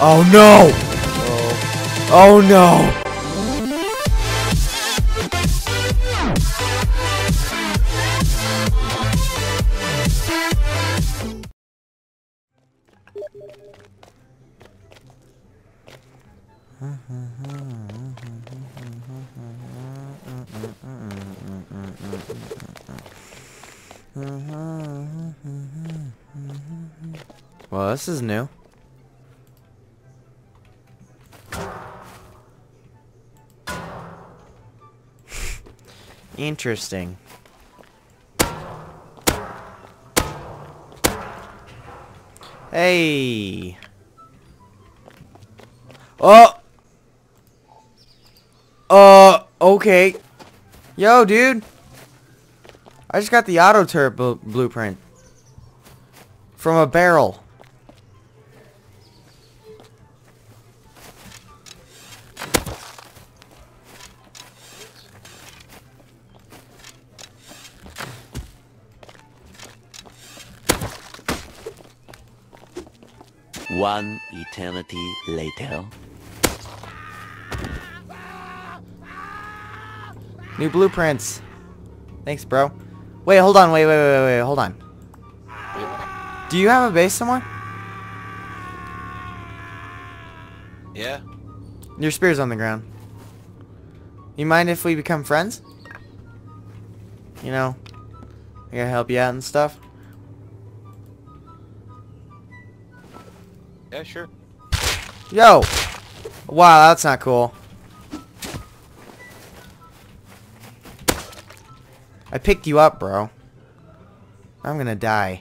Oh no! Oh no! Well, this is new. Interesting. Hey. Oh. Okay. Yo, dude. I just got the auto turret blueprint from a barrel. One eternity later. New blueprints. Thanks, bro. Wait, hold on. Wait, hold on. Do you have a base somewhere? Yeah. Your spear's on the ground. You mind if we become friends? You know, I gotta help you out and stuff. Yeah, sure. Yo! Wow, that's not cool. I picked you up, bro. I'm gonna die.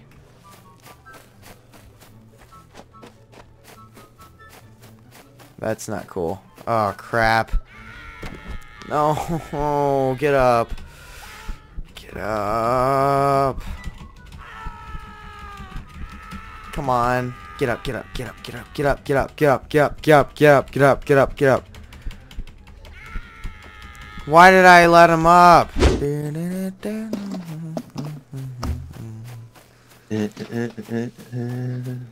That's not cool. Oh, crap. No, oh, get up. Get up. Come on. Get up, get up, get up, get up, get up, get up, get up, get up, get up, get up, get up, get up, get up. Why did I let him up?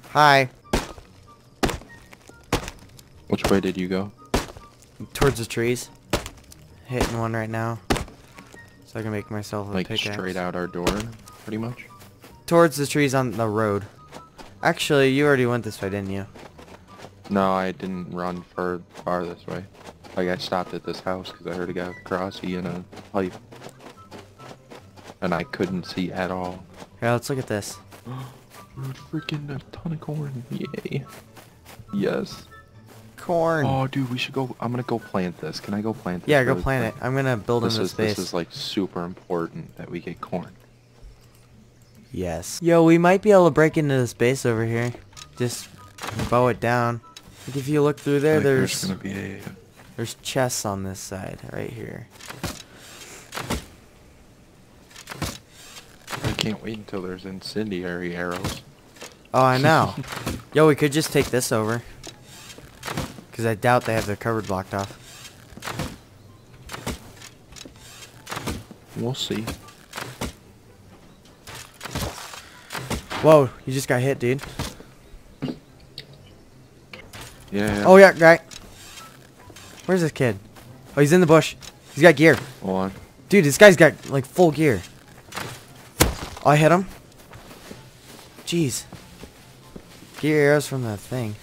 Hi. Which way did you go? Towards the trees. Hitting one right now. So I can make myself a pickaxe. Like straight out our door, pretty much? Towards the trees on the road. Actually, you already went this way, didn't you? No, I didn't run far this way. Like, I stopped at this house because I heard a guy with a crossy and a pipe. And I couldn't see at all. Here, let's look at this. Dude, freaking a ton of corn. Yay. Yes. Corn. Oh, dude, we should go. I'm going to go plant this. Can I go plant this? Yeah, go plant it. I'm going to build in this space. This is, like, super important that we get corn. Yes. Yo, we might be able to break into this base over here. Just bow it down. Like if you look through there, there's gonna be there's chests on this side right here. I can't wait until there's incendiary arrows. Oh, I know. Yo, we could just take this over. Because I doubt they have their cupboard blocked off. We'll see. Whoa, you just got hit, dude. Yeah. Oh, yeah, guy. Where's this kid? Oh, he's in the bush. He's got gear. Hold on. Dude, this guy's got, like, full gear. Oh, I hit him. Jeez. Gear arrows from that thing.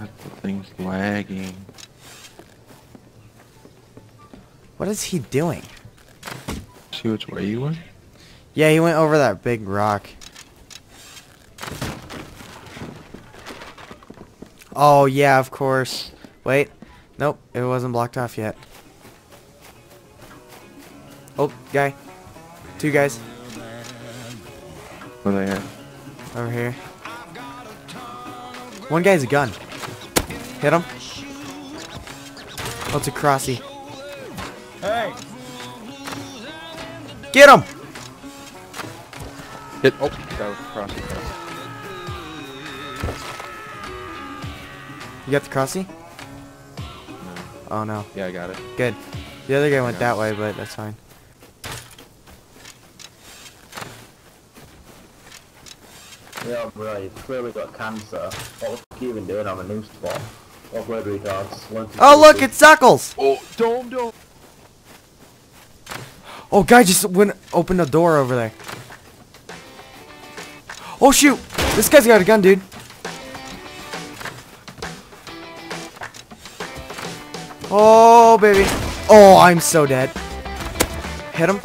That thing's lagging. What is he doing? See which way he went? Yeah, he went over that big rock. Oh, yeah, of course. Wait. Nope, it wasn't blocked off yet. Oh, guy. Two guys. Where are they at? Over here. One guy's a gun. Hit him. Oh, it's a crossy. Hey! Get him! Hit. Oh, that was a crossy. You got the crossy? No. Oh no. Yeah, I got it. Good. The other guy went that way, but that's fine. Yeah, bro, you clearly got cancer. Fuck you even do it? I'm a nooseball. Oh, blood retards. Oh, look, it's Suckles! Oh, dome. Oh, guy just opened a door over there. Oh, shoot! This guy's got a gun, dude. Oh, baby. Oh, I'm so dead. Hit him.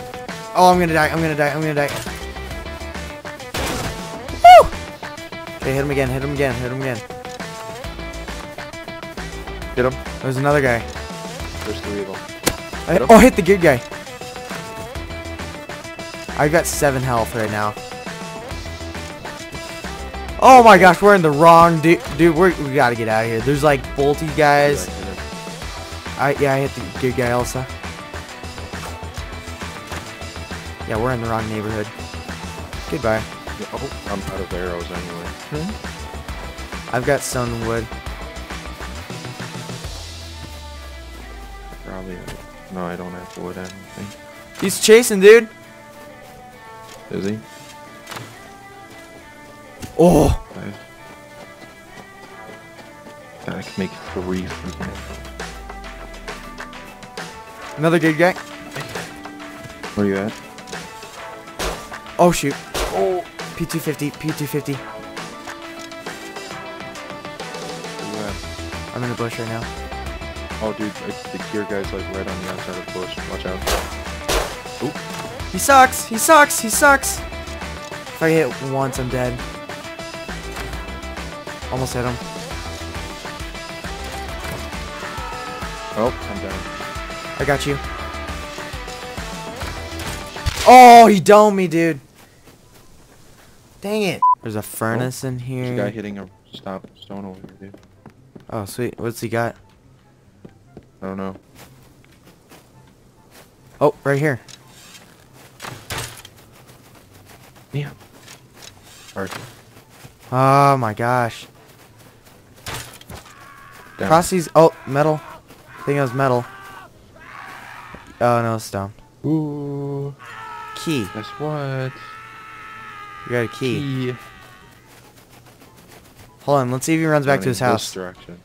Oh, I'm gonna die. I'm gonna die. I'm gonna die. Woo! Okay, hit him again. Hit him again. Hit him again. Hit him. There's another guy. There's three of them. Oh, hit the good guy. I've got 7 health right now. Oh my gosh, we're in the wrong dude. We gotta get out of here. There's like bolty guys. I hit the good guy also. Yeah, we're in the wrong neighborhood. Goodbye. Oh, I'm out of arrows anyway. I've got some wood. Probably. No, I don't have wood. I don't think. He's chasing, dude. Is he? Oh! I can make 3 from here. Another good guy. Where you at? Oh shoot. Oh. P250, P250. Where? I'm in a bush right now. Oh dude, the gear guy's like right on the outside of the bush. Watch out. Oop. He sucks! He sucks! He sucks! If I hit once, I'm dead. Almost hit him. Oh, I'm down. I got you. Oh, he domed me, dude. Dang it! There's a furnace in here. There's a guy hitting a stone over here, dude. Oh, sweet. What's he got? I don't know. Oh, right here. Yeah. Hard. Oh my gosh. Down. Cross these. Oh, metal. I think it was metal. Oh no, stone. Ooh. Key. That's what. You got a key. Hold on, let's see if he runs back to his house. Direction.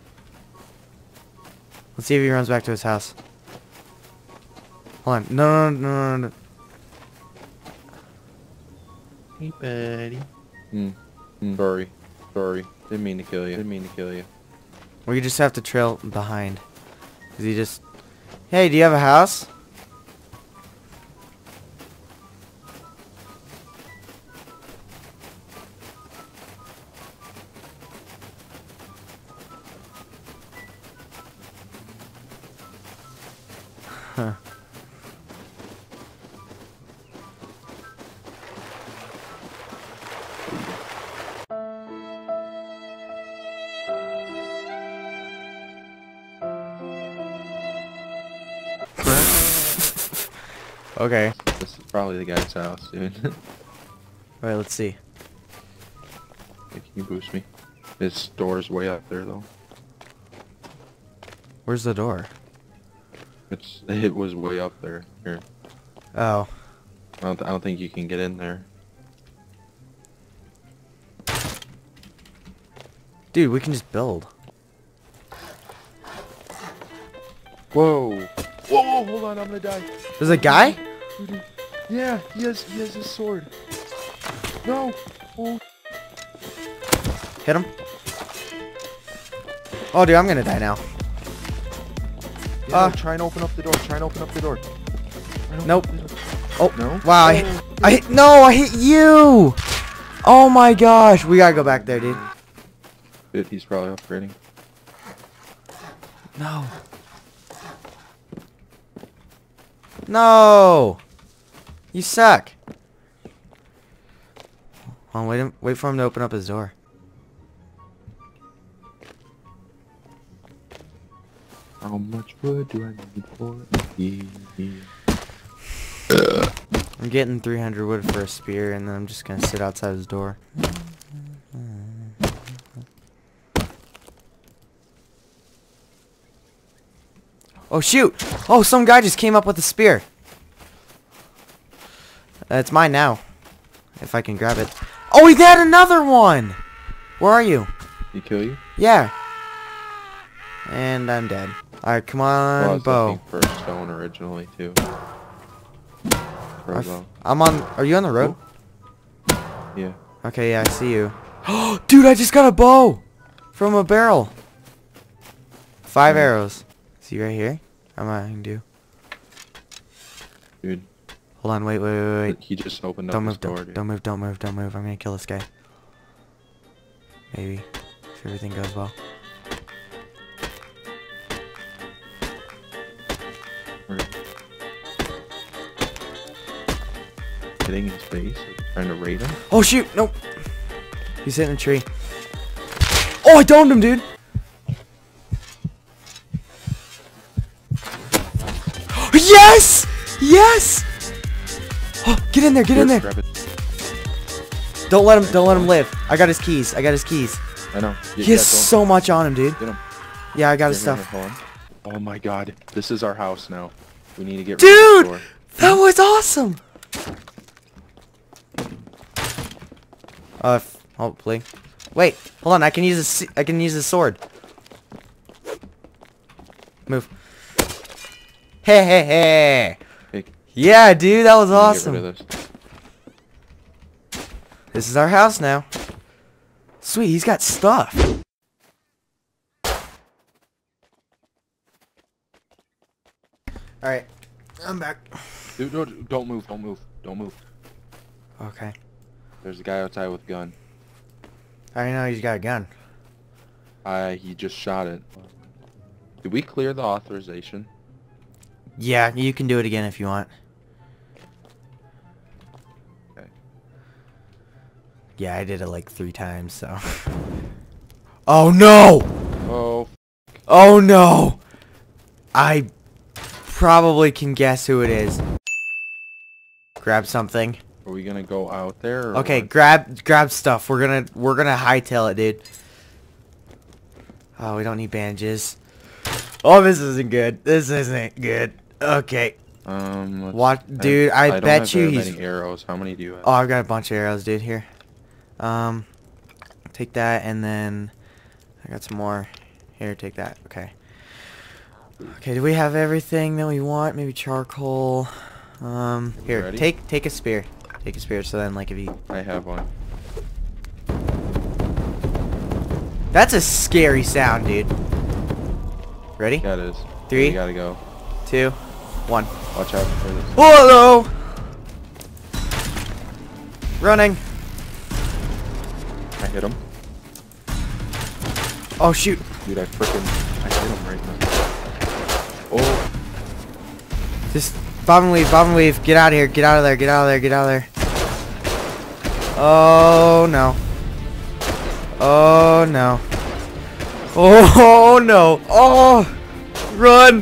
Let's see if he runs back to his house. Hold on. No, no, no, no, no. Hey, buddy. Sorry. Sorry. Didn't mean to kill you. Didn't mean to kill you. We just have to trail behind. Cause he just... Hey, do you have a house? Huh. Okay. This is probably the guy's house, dude. Alright, let's see. Hey, can you boost me? This door's way up there, though. Where's the door? It was way up there. Here. Oh. I don't think you can get in there. Dude, we can just build. Whoa. Whoa, hold on, I'm gonna die. There's a guy? Yeah, he has his sword. No! Oh. Hit him. Oh, dude, I'm gonna die now. Yeah, no, try and open up the door, try and open up the door. Nope. Oh, no? Wow, I hit you! Oh my gosh, we gotta go back there, dude. Dude, he's probably upgrading. No. No, you suck. Hold on, wait for him to open up his door. How much wood do I need for it? I'm getting 300 wood for a spear, and then I'm just gonna sit outside his door. Oh shoot! Oh, some guy just came up with a spear. It's mine now. If I can grab it. Oh, he had another one! Where are you? Did he kill you? Yeah. And I'm dead. Alright, come on, Bo. I was looking for a stone originally, too. I'm on... Are you on the road? Ooh. Yeah. Okay, yeah, I see you. Oh, dude, I just got a bow! From a barrel. 5 arrows. See right here? I'm not going to do. Dude. Hold on, wait. He just opened up his door, dude. Don't move. I'm going to kill this guy. Maybe. If everything goes well. Hitting his face, trying to raid him. Oh shoot! Nope. He's hitting a tree. Oh, I domed him, dude. Yes! Yes! Oh, get in there! Get in there! Don't let him! Don't let him live. I got his keys. I know. He has so much on him, dude. Get him. Yeah, I got his stuff. Oh my god! This is our house now. We need to get rid of the door. That was awesome. Hopefully. Wait, hold on. I can use a sword. Move. Hey. Yeah, dude, that was awesome. This is our house now. Sweet, he's got stuff. All right, I'm back. Dude, don't move. Okay. There's a guy outside with a gun. I didn't know he's got a gun. He just shot it. Did we clear the authorization? Yeah, you can do it again if you want. Okay. Yeah, I did it like 3 times, so... Oh no! Oh. Oh no! I probably can guess who it is. Grab something. Are we gonna go out there? Or okay, what? grab stuff. We're gonna hightail it, dude. Oh, we don't need bandages. Oh, this isn't good. Okay. What, dude? I bet you he's. Arrows. How many do you have? Oh, I've got a bunch of arrows, dude. Here. Take that, and then I got some more. Here, take that. Okay. Okay. Do we have everything that we want? Maybe charcoal. Here. Ready? Take a spear. Take a spear, so then, like, if you... I have one. That's a scary sound, dude. Ready? Yeah, it is. 3. We gotta go. 2. 1. Watch out for this. Whoa! Running. I hit him. Oh, shoot. Dude, I hit him right now. Oh. Just... Bob and weave, get out of there. Oh no. Oh, run.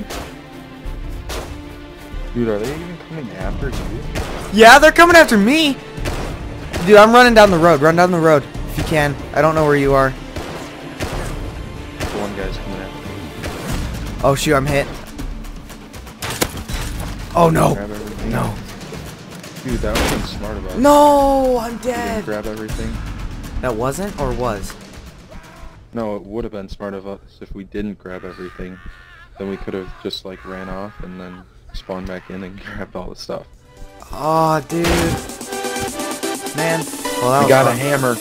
Dude, are they even coming after you? Yeah, they're coming after me. Dude, I'm running down the road. Run down the road if you can. I don't know where you are. One guy's coming after me. Oh shoot, I'm hit. Oh no! No! Dude, that wasn't smart about it. No! I'm dead! You didn't grab everything. That wasn't or was? No, it would have been smart of us if we didn't grab everything. Then we could have just like ran off and then spawned back in and grabbed all the stuff. Aw, dude! Man. Well, we got a hammer.